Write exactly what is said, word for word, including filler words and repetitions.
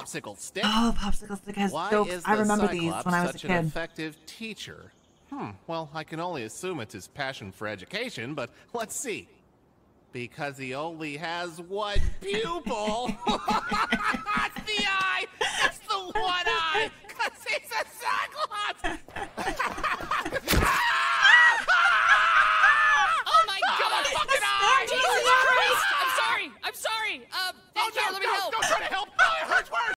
popsicle stick. Oh, popsicle stick has jokes. I remember these when I was a kid. Why is the Cyclops such an effective teacher? Hmm. Well, I can only assume it's his passion for education, but let's see. Because he only has one pupil. Theo!